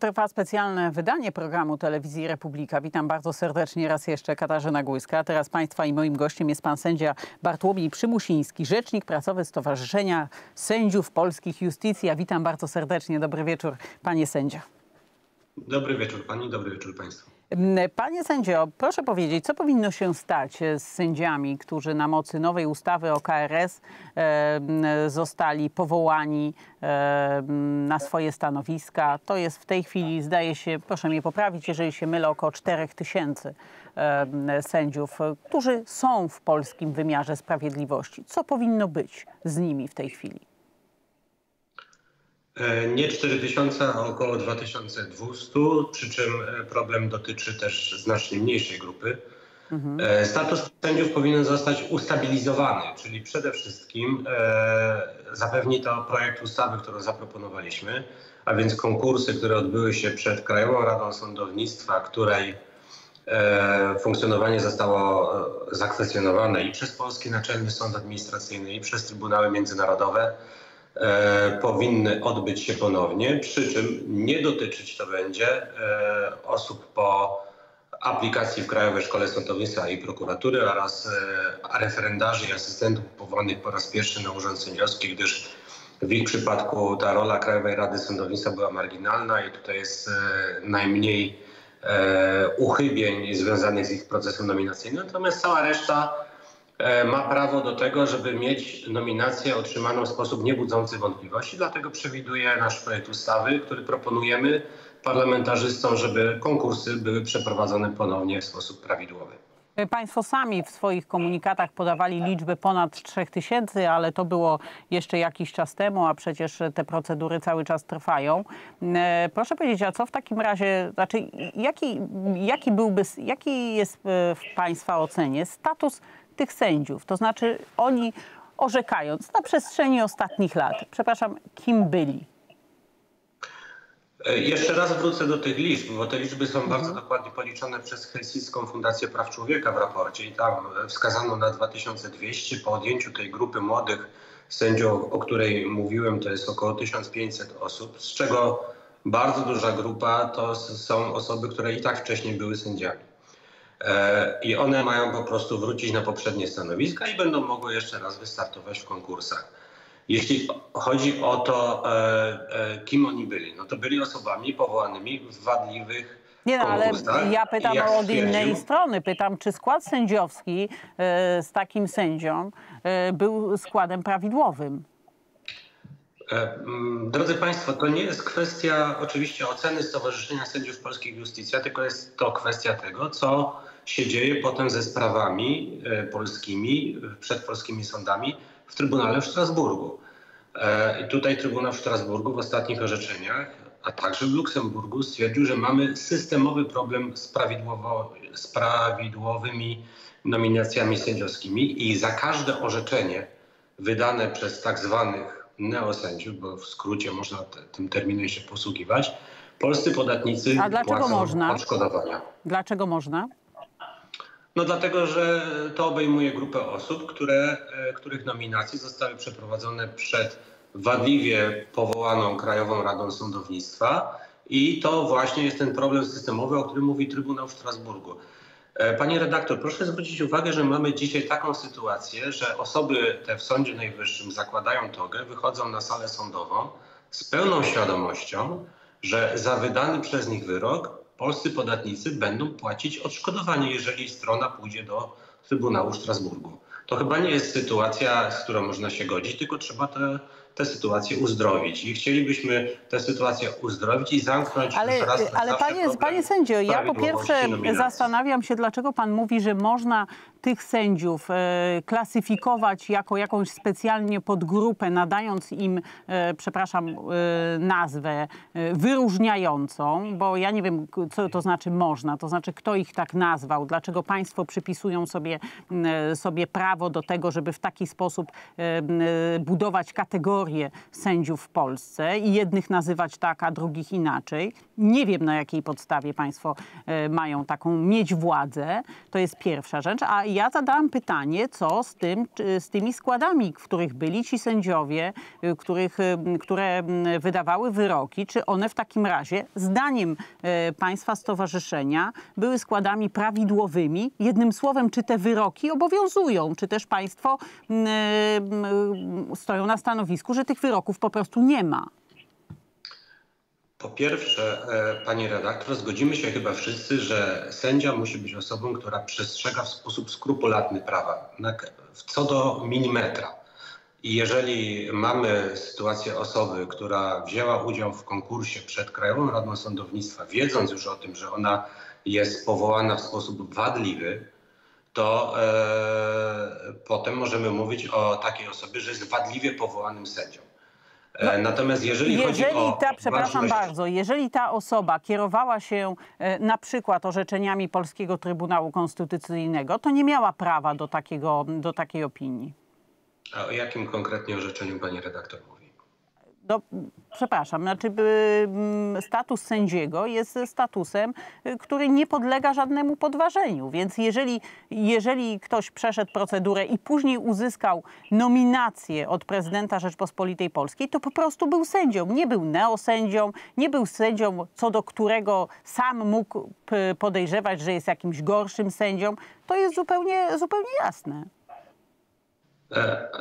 Trwa specjalne wydanie programu Telewizji Republika. Witam bardzo serdecznie raz jeszcze, Katarzyna Gójska. Teraz Państwa i moim gościem jest pan sędzia Bartłomiej Przymusiński, rzecznik prasowy Stowarzyszenia Sędziów Polskich Iustitia. Witam bardzo serdecznie. Dobry wieczór, panie sędzia. Dobry wieczór pani, dobry wieczór państwu. Panie sędzio, proszę powiedzieć, co powinno się stać z sędziami, którzy na mocy nowej ustawy o KRS zostali powołani na swoje stanowiska. To jest w tej chwili, zdaje się, proszę mnie poprawić, jeżeli się mylę, około 4000 sędziów, którzy są w polskim wymiarze sprawiedliwości. Co powinno być z nimi w tej chwili? Nie 4000, a około 2200, przy czym problem dotyczy też znacznie mniejszej grupy. Status sędziów powinien zostać ustabilizowany, czyli przede wszystkim zapewni to projekt ustawy, którą zaproponowaliśmy, a więc konkursy, które odbyły się przed Krajową Radą Sądownictwa, której funkcjonowanie zostało zakwestionowane i przez Polski Naczelny Sąd Administracyjny, i przez Trybunały Międzynarodowe, powinny odbyć się ponownie, przy czym nie dotyczyć to będzie osób po aplikacji w Krajowej Szkole Sądownictwa i Prokuratury oraz referendarzy i asystentów powołanych po raz pierwszy na urząd sędziowski, gdyż w ich przypadku ta rola Krajowej Rady Sądownictwa była marginalna i tutaj jest najmniej uchybień związanych z ich procesem nominacyjnym, natomiast cała reszta ma prawo do tego, żeby mieć nominację otrzymaną w sposób niebudzący wątpliwości. Dlatego przewiduje nasz projekt ustawy, który proponujemy parlamentarzystom, żeby konkursy były przeprowadzone ponownie w sposób prawidłowy. Państwo sami w swoich komunikatach podawali liczbę ponad 3000, ale to było jeszcze jakiś czas temu, a przecież te procedury cały czas trwają. Proszę powiedzieć, a co w takim razie, znaczy jaki jest w Państwa ocenie status tych sędziów, to znaczy oni orzekając na przestrzeni ostatnich lat, przepraszam, kim byli? Jeszcze raz wrócę do tych liczb, bo te liczby są bardzo dokładnie policzone przez Helsińską Fundację Praw Człowieka w raporcie i tam wskazano na 2200. Po odjęciu tej grupy młodych sędziów, o której mówiłem, to jest około 1500 osób, z czego bardzo duża grupa to są osoby, które i tak wcześniej były sędziami. I one mają po prostu wrócić na poprzednie stanowiska i będą mogły jeszcze raz wystartować w konkursach. Jeśli chodzi o to, kim oni byli, no to byli osobami powołanymi w wadliwych konkursach. Ale ja pytam od innej strony. Pytam, czy skład sędziowski z takim sędzią był składem prawidłowym? Drodzy Państwo, to nie jest kwestia oczywiście oceny Stowarzyszenia Sędziów Polskich Iustitia, tylko jest to kwestia tego, co się dzieje potem ze sprawami polskimi, przed polskimi sądami w Trybunale w Strasburgu. I tutaj Trybunał w Strasburgu w ostatnich orzeczeniach, a także w Luksemburgu stwierdził, że mamy systemowy problem z prawidłowymi nominacjami sędziowskimi i za każde orzeczenie wydane przez tak zwanych neosędziów, bo w skrócie można tym terminem się posługiwać, polscy podatnicy płacą odszkodowania. Dlaczego można? No dlatego, że to obejmuje grupę osób, których nominacje zostały przeprowadzone przed wadliwie powołaną Krajową Radą Sądownictwa i to właśnie jest ten problem systemowy, o którym mówi Trybunał w Strasburgu. Pani redaktor, proszę zwrócić uwagę, że mamy dzisiaj taką sytuację, że osoby te w Sądzie Najwyższym zakładają togę, wychodzą na salę sądową z pełną świadomością, że za wydany przez nich wyrok polscy podatnicy będą płacić odszkodowanie, jeżeli strona pójdzie do Trybunału w Strasburgu. To chyba nie jest sytuacja, z którą można się godzić, tylko trzeba tę sytuację uzdrowić. I chcielibyśmy tę sytuację uzdrowić i zamknąć. Ale panie sędzio, ja po pierwsze zastanawiam się, dlaczego pan mówi, że można tych sędziów klasyfikować jako jakąś specjalnie podgrupę, nadając im, przepraszam, nazwę wyróżniającą, bo ja nie wiem, co to znaczy można, to znaczy kto ich tak nazwał, dlaczego państwo przypisują sobie prawo do tego, żeby w taki sposób budować kategorie sędziów w Polsce i jednych nazywać tak, a drugich inaczej. Nie wiem, na jakiej podstawie państwo mają taką mieć władzę. To jest pierwsza rzecz. A ja zadałam pytanie, co z tymi składami, w których byli ci sędziowie, które wydawały wyroki, czy one w takim razie, zdaniem państwa stowarzyszenia, były składami prawidłowymi? Jednym słowem, czy te wyroki obowiązują, czy też państwo stoją na stanowisku, że tych wyroków po prostu nie ma? Po pierwsze, pani redaktor, zgodzimy się chyba wszyscy, że sędzia musi być osobą, która przestrzega w sposób skrupulatny prawa, co do milimetra. I jeżeli mamy sytuację osoby, która wzięła udział w konkursie przed Krajową Radą Sądownictwa, wiedząc już o tym, że ona jest powołana w sposób wadliwy, to potem możemy mówić o takiej osobie, że jest wadliwie powołanym sędzią. No, natomiast jeżeli ta osoba kierowała się na przykład orzeczeniami Polskiego Trybunału Konstytucyjnego, to nie miała prawa do takiej opinii. A o jakim konkretnie orzeczeniu pani redaktor mówi? No, przepraszam, znaczy status sędziego jest statusem, który nie podlega żadnemu podważeniu, więc jeżeli ktoś przeszedł procedurę i później uzyskał nominację od prezydenta Rzeczpospolitej Polskiej, to po prostu był sędzią, nie był neosędzią, nie był sędzią, co do którego sam mógł podejrzewać, że jest jakimś gorszym sędzią. To jest zupełnie jasne.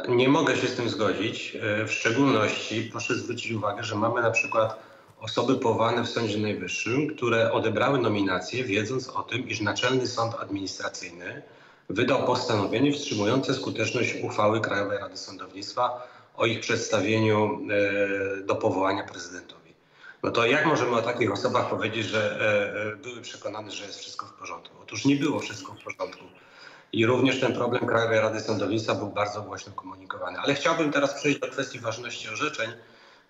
Nie mogę się z tym zgodzić. W szczególności proszę zwrócić uwagę, że mamy na przykład osoby powołane w Sądzie Najwyższym, które odebrały nominację, wiedząc o tym, iż Naczelny Sąd Administracyjny wydał postanowienie wstrzymujące skuteczność uchwały Krajowej Rady Sądownictwa o ich przedstawieniu do powołania prezydentowi. No to jak możemy o takich osobach powiedzieć, że były przekonane, że jest wszystko w porządku? Otóż nie było wszystko w porządku. I również ten problem Krajowej Rady Sądownictwa był bardzo głośno komunikowany. Ale chciałbym teraz przejść do kwestii ważności orzeczeń,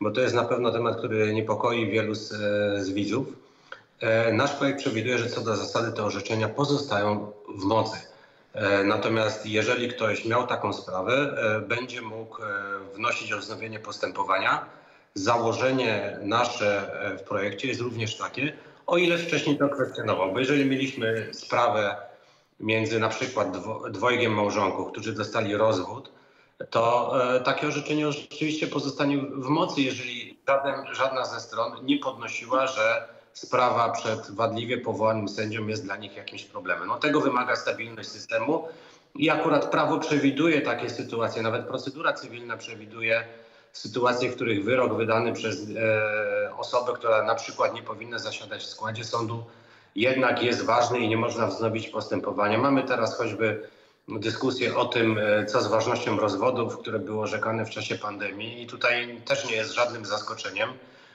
bo to jest na pewno temat, który niepokoi wielu z widzów. Nasz projekt przewiduje, że co do zasady te orzeczenia pozostają w mocy. Natomiast jeżeli ktoś miał taką sprawę, będzie mógł wnosić o wznowienie postępowania. Założenie nasze w projekcie jest również takie, o ile wcześniej to kwestionował. Bo jeżeli mieliśmy sprawę między na przykład dwojgiem małżonków, którzy dostali rozwód, to takie orzeczenie rzeczywiście pozostanie w mocy, jeżeli żadna ze stron nie podnosiła, że sprawa przed wadliwie powołanym sędzią jest dla nich jakimś problemem. No, tego wymaga stabilność systemu i akurat prawo przewiduje takie sytuacje, nawet procedura cywilna przewiduje sytuacje, w których wyrok wydany przez osobę, która na przykład nie powinna zasiadać w składzie sądu, jednak jest ważny i nie można wznowić postępowania. Mamy teraz choćby dyskusję o tym, co z ważnością rozwodów, które były orzekane w czasie pandemii. I tutaj też nie jest żadnym zaskoczeniem,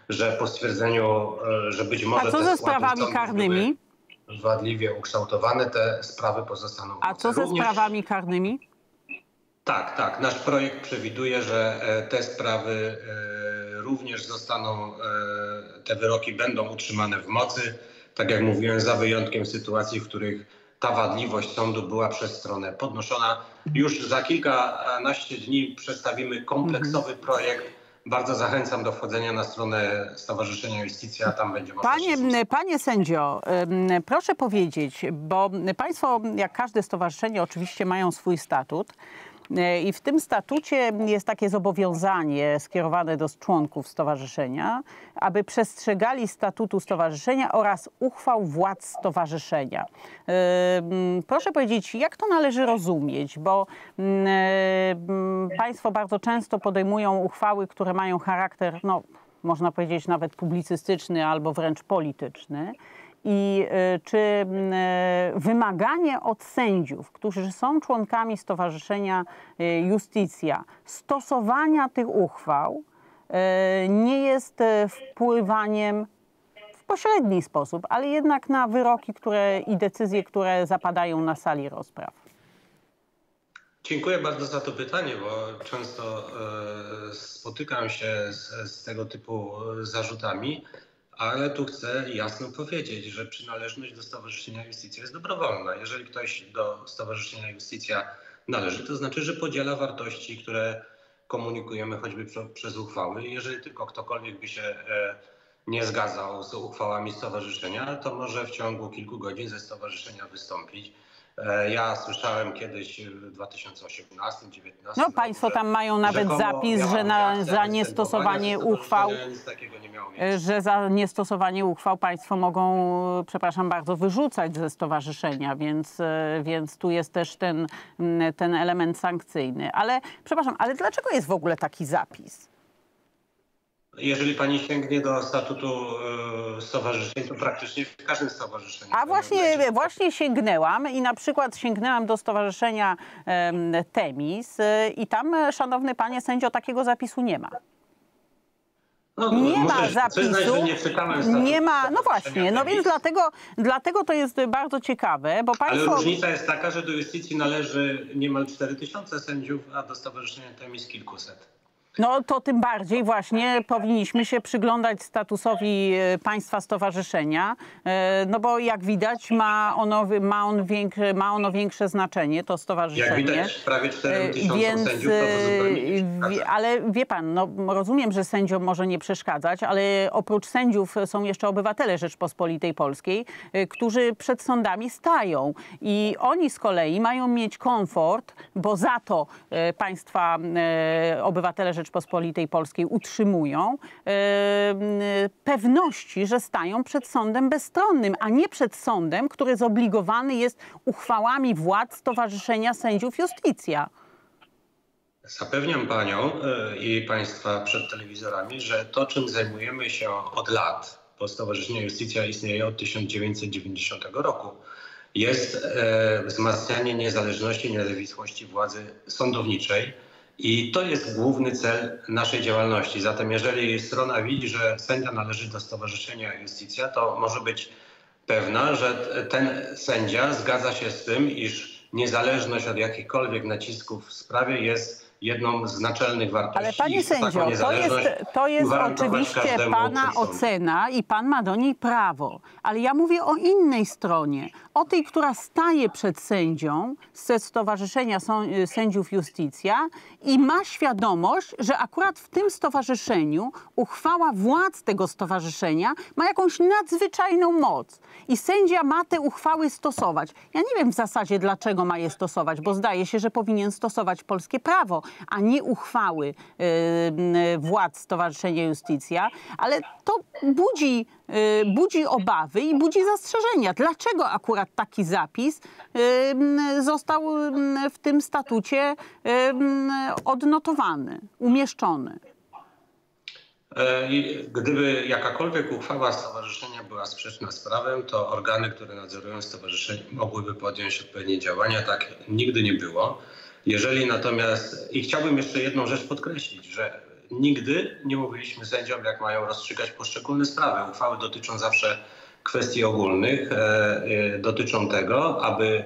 że po stwierdzeniu, że być może... A co ze sprawami karnymi? Wadliwie ukształtowane, te sprawy pozostaną w mocy. A co ze sprawami karnymi? Tak. Nasz projekt przewiduje, że te sprawy również zostaną, te wyroki będą utrzymane w mocy. Tak jak mówiłem, za wyjątkiem sytuacji, w których ta wadliwość sądu była przez stronę podnoszona. Już za kilkanaście dni przedstawimy kompleksowy projekt. Bardzo zachęcam do wchodzenia na stronę Stowarzyszenia Iustitia, tam będzie można... Panie sędzio, proszę powiedzieć, bo państwo, jak każde stowarzyszenie, oczywiście mają swój statut. I w tym statucie jest takie zobowiązanie skierowane do członków stowarzyszenia, aby przestrzegali statutu stowarzyszenia oraz uchwał władz stowarzyszenia. Proszę powiedzieć, jak to należy rozumieć, bo państwo bardzo często podejmują uchwały, które mają charakter, no, można powiedzieć nawet publicystyczny albo wręcz polityczny. I czy wymaganie od sędziów, którzy są członkami Stowarzyszenia Iustitia, stosowania tych uchwał nie jest wpływaniem w pośredni sposób, ale jednak na wyroki i decyzje, które zapadają na sali rozpraw? Dziękuję bardzo za to pytanie, bo często spotykam się z tego typu zarzutami. Ale tu chcę jasno powiedzieć, że przynależność do Stowarzyszenia Iustitia jest dobrowolna. Jeżeli ktoś do Stowarzyszenia Iustitia należy, to znaczy, że podziela wartości, które komunikujemy choćby przez uchwały. Jeżeli tylko ktokolwiek by się nie zgadzał z uchwałami stowarzyszenia, to może w ciągu kilku godzin ze stowarzyszenia wystąpić. Ja słyszałem kiedyś w 2018, 2019... No państwo tam mają nawet zapis, że za niestosowanie uchwał, że za niestosowanie uchwał państwo mogą, przepraszam bardzo, wyrzucać ze stowarzyszenia, więc tu jest też ten element sankcyjny. Ale przepraszam, ale dlaczego jest w ogóle taki zapis? Jeżeli pani sięgnie do statutu stowarzyszeń, to praktycznie w każdym stowarzyszeniu. A właśnie sięgnęłam i na przykład sięgnęłam do stowarzyszenia Themis i tam, szanowny panie sędzio, takiego zapisu nie ma. No, nie ma zapisu, nie ma, no właśnie, no więc dlatego to jest bardzo ciekawe, bo państwo... Ale różnica jest taka, że do Iustitii należy niemal 4000 sędziów, a do stowarzyszenia Themis kilkuset. No to tym bardziej właśnie powinniśmy się przyglądać statusowi państwa stowarzyszenia, no bo jak widać ma ono większe znaczenie, to stowarzyszenie. Jak widać prawie 4000 sędziów, to zupełnie. Ale wie pan, no rozumiem, że sędziom może nie przeszkadzać, ale oprócz sędziów są jeszcze obywatele Rzeczpospolitej Polskiej, którzy przed sądami stają i oni z kolei mają mieć komfort, bo za to państwa obywatele Rzeczpospolitej Polskiej utrzymują pewności, że stają przed sądem bezstronnym, a nie przed sądem, który zobligowany jest uchwałami władz Stowarzyszenia Sędziów Iustitia. Zapewniam panią i państwa przed telewizorami, że to, czym zajmujemy się od lat, bo Stowarzyszenie Iustitia istnieje od 1990 roku, jest wzmacnianie niezależności i niezawisłości władzy sądowniczej. I to jest główny cel naszej działalności. Zatem jeżeli strona widzi, że sędzia należy do Stowarzyszenia Iustitia, to może być pewna, że ten sędzia zgadza się z tym, iż niezależność od jakichkolwiek nacisków w sprawie jest jedną z naczelnych wartości. Ale panie sędzio, to jest oczywiście pana ocena i pan ma do niej prawo. Ale ja mówię o innej stronie, o tej, która staje przed sędzią ze Stowarzyszenia Sędziów Iustitia i ma świadomość, że akurat w tym stowarzyszeniu uchwała władz tego stowarzyszenia ma jakąś nadzwyczajną moc. I sędzia ma te uchwały stosować. Ja nie wiem w zasadzie, dlaczego ma je stosować, bo zdaje się, że powinien stosować polskie prawo, a nie uchwały władz Stowarzyszenia Iustitia, ale to budzi obawy i budzi zastrzeżenia. Dlaczego akurat taki zapis został w tym statucie odnotowany, umieszczony? Gdyby jakakolwiek uchwała stowarzyszenia była sprzeczna z prawem, to organy, które nadzorują stowarzyszenie, mogłyby podjąć odpowiednie działania. Tak nigdy nie było. Jeżeli natomiast... I chciałbym jeszcze jedną rzecz podkreślić, że nigdy nie mówiliśmy sędziom, jak mają rozstrzygać poszczególne sprawy. Uchwały dotyczą zawsze kwestii ogólnych, dotyczą tego, aby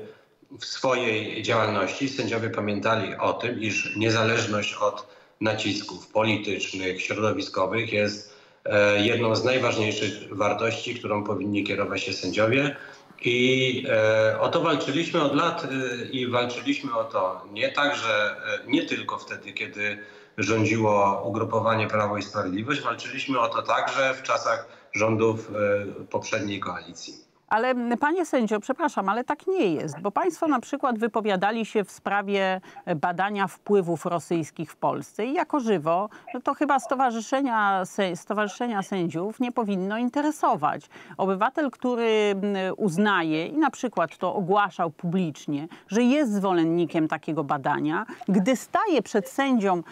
w swojej działalności sędziowie pamiętali o tym, iż niezależność od nacisków politycznych, środowiskowych jest jedną z najważniejszych wartości, którą powinni kierować się sędziowie. I o to walczyliśmy od lat i walczyliśmy o to nie tak, że nie tylko wtedy, kiedy rządziło ugrupowanie Prawo i Sprawiedliwość, walczyliśmy o to także w czasach rządów poprzedniej koalicji. Ale panie sędzio, przepraszam, ale tak nie jest, bo państwo na przykład wypowiadali się w sprawie badania wpływów rosyjskich w Polsce i jako żywo to chyba stowarzyszenia sędziów nie powinno interesować. Obywatel, który uznaje i na przykład to ogłaszał publicznie, że jest zwolennikiem takiego badania, gdy staje przed sędzią,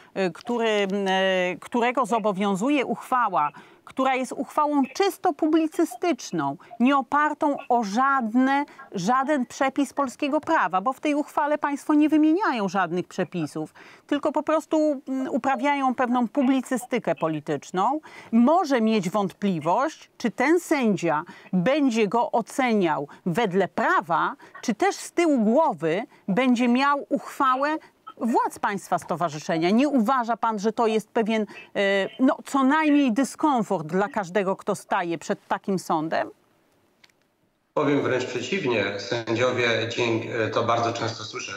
którego zobowiązuje uchwała, która jest uchwałą czysto publicystyczną, nie opartą o żaden przepis polskiego prawa, bo w tej uchwale państwo nie wymieniają żadnych przepisów, tylko po prostu uprawiają pewną publicystykę polityczną, może mieć wątpliwość, czy ten sędzia będzie go oceniał wedle prawa, czy też z tyłu głowy będzie miał uchwałę władz państwa stowarzyszenia. Nie uważa pan, że to jest pewien, no co najmniej dyskomfort dla każdego, kto staje przed takim sądem? Powiem wręcz przeciwnie. Sędziowie, to bardzo często słyszę,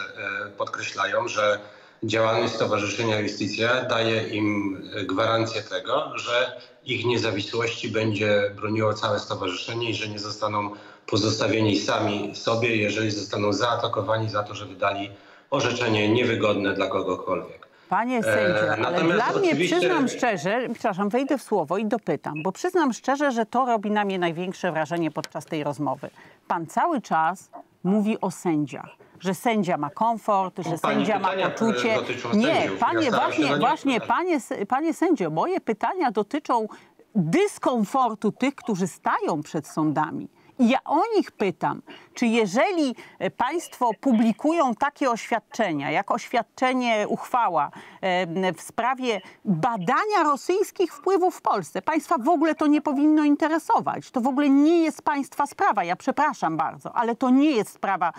podkreślają, że działalność Stowarzyszenia Iustitia daje im gwarancję tego, że ich niezawisłości będzie broniło całe stowarzyszenie i że nie zostaną pozostawieni sami sobie, jeżeli zostaną zaatakowani za to, że wydali orzeczenie niewygodne dla kogokolwiek. Panie sędzio, ale dla mnie, przyznam szczerze, przepraszam, wejdę w słowo i dopytam, bo przyznam szczerze, że to robi na mnie największe wrażenie podczas tej rozmowy. Pan cały czas mówi o sędziach, że sędzia ma komfort, że sędzia ma poczucie. Nie, panie, panie sędzio, moje pytania dotyczą dyskomfortu tych, którzy stają przed sądami. I ja o nich pytam, czy jeżeli państwo publikują takie oświadczenia, jak oświadczenie uchwała w sprawie badania rosyjskich wpływów w Polsce, państwa w ogóle to nie powinno interesować. To w ogóle nie jest państwa sprawa. Ja przepraszam bardzo, ale to nie jest sprawa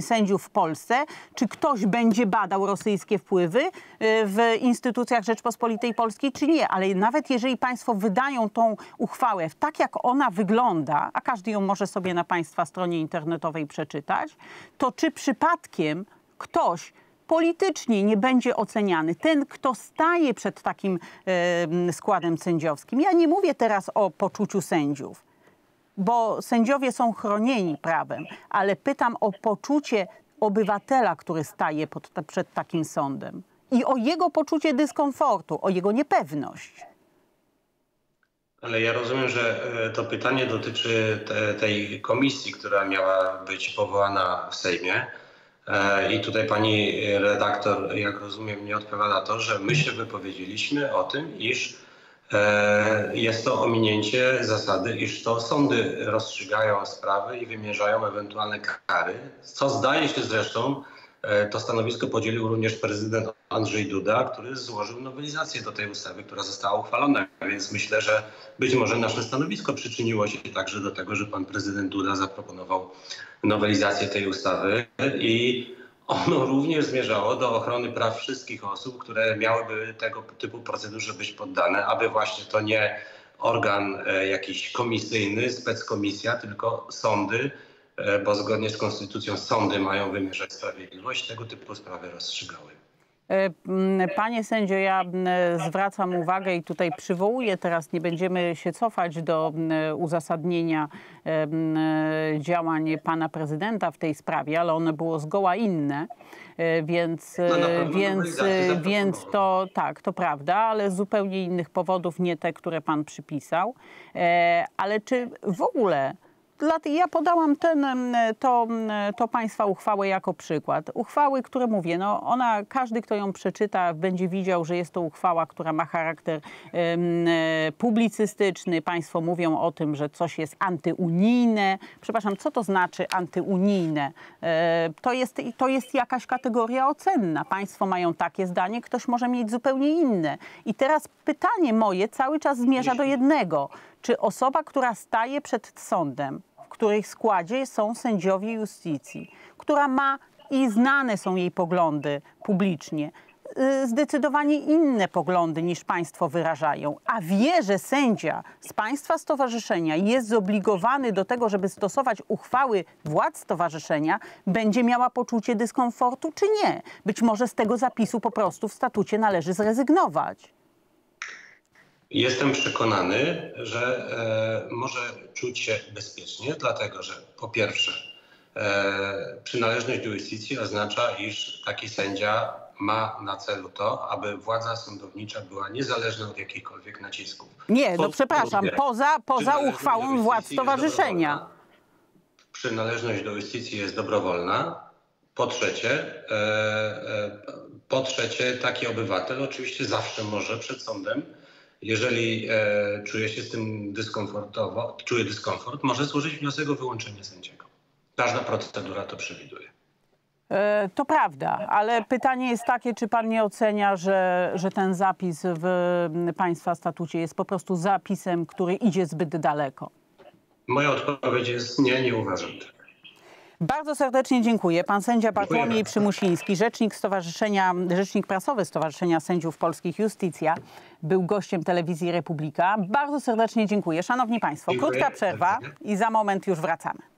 sędziów w Polsce. Czy ktoś będzie badał rosyjskie wpływy w instytucjach Rzeczpospolitej Polskiej, czy nie. Ale nawet jeżeli państwo wydają tą uchwałę tak, jak ona wygląda, a każdy ją może sobie na państwa stronie internetowej przeczytać, to czy przypadkiem ktoś politycznie nie będzie oceniany, ten, kto staje przed takim składem sędziowskim? Ja nie mówię teraz o poczuciu sędziów, bo sędziowie są chronieni prawem, ale pytam o poczucie obywatela, który staje przed takim sądem i o jego poczucie dyskomfortu, o jego niepewność. Ale ja rozumiem, że to pytanie dotyczy tej komisji, która miała być powołana w Sejmie. I tutaj pani redaktor, jak rozumiem, nie odpowiada to, że my się wypowiedzieliśmy o tym, iż jest to ominięcie zasady, iż to sądy rozstrzygają sprawy i wymierzają ewentualne kary, co zdaje się zresztą, to stanowisko podzielił również prezydent Andrzej Duda, który złożył nowelizację do tej ustawy, która została uchwalona. Więc myślę, że być może nasze stanowisko przyczyniło się także do tego, że pan prezydent Duda zaproponował nowelizację tej ustawy i ono również zmierzało do ochrony praw wszystkich osób, które miałyby tego typu procedurze być poddane, aby właśnie to nie organ jakiś komisyjny, speckomisja, tylko sądy, bo zgodnie z konstytucją sądy mają wymierzać sprawiedliwość, tego typu sprawy rozstrzygały. Panie sędzio, ja zwracam uwagę i tutaj przywołuję teraz, nie będziemy się cofać do uzasadnienia działań pana prezydenta w tej sprawie, ale ono było zgoła inne, więc to tak, to prawda, ale z zupełnie innych powodów, nie te, które pan przypisał. Ale czy w ogóle... Ja podałam to państwa uchwałę jako przykład. Uchwały, które mówię, no ona, każdy, kto ją przeczyta, będzie widział, że jest to uchwała, która ma charakter publicystyczny. Państwo mówią o tym, że coś jest antyunijne. Przepraszam, co to znaczy antyunijne? To jest jakaś kategoria ocenna. Państwo mają takie zdanie, ktoś może mieć zupełnie inne. I teraz pytanie moje cały czas zmierza do jednego. Czy osoba, która staje przed sądem, w której składzie są sędziowie iustitii, która ma i znane są jej poglądy publicznie, zdecydowanie inne poglądy niż państwo wyrażają, a wie, że sędzia z państwa stowarzyszenia jest zobligowany do tego, żeby stosować uchwały władz stowarzyszenia, będzie miała poczucie dyskomfortu czy nie? Być może z tego zapisu po prostu w statucie należy zrezygnować. Jestem przekonany, że może czuć się bezpiecznie, dlatego że po pierwsze przynależność do iustitii oznacza, iż taki sędzia ma na celu to, aby władza sądownicza była niezależna od jakichkolwiek nacisków. Nie, no przepraszam, poza uchwałą władz stowarzyszenia. Przynależność do iustitii jest dobrowolna. Po trzecie, taki obywatel oczywiście zawsze może przed sądem, jeżeli czuje się z tym dyskomfortowo, czuje dyskomfort, może złożyć wniosek o wyłączenie sędziego. Każda procedura to przewiduje. To prawda, ale pytanie jest takie, czy pan nie ocenia, że ten zapis w państwa statucie jest po prostu zapisem, który idzie zbyt daleko? Moja odpowiedź jest nie, nie uważam tego. Bardzo serdecznie dziękuję. Pan sędzia Bartłomiej Przymusiński, rzecznik prasowy Stowarzyszenia Sędziów Polskich Iustitia, był gościem Telewizji Republika. Bardzo serdecznie dziękuję. Szanowni Państwo, krótka przerwa i za moment już wracamy.